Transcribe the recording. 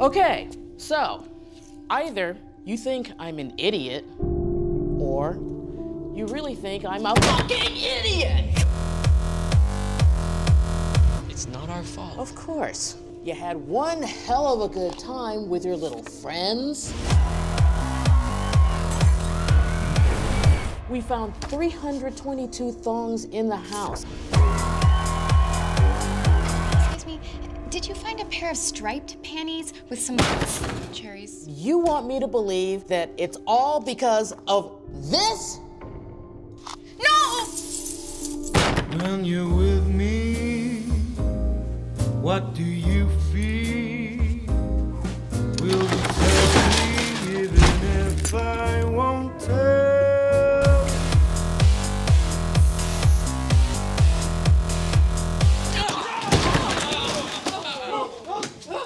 Okay, so either you think I'm an idiot, or you really think I'm a fucking idiot! It's not our fault. Of course. You had one hell of a good time with your little friends. We found 322 thongs in the house. Excuse me, did you find a pair of striped panties with some cherries? You want me to believe that it's all because of this? No! When you're with me, what do you feel?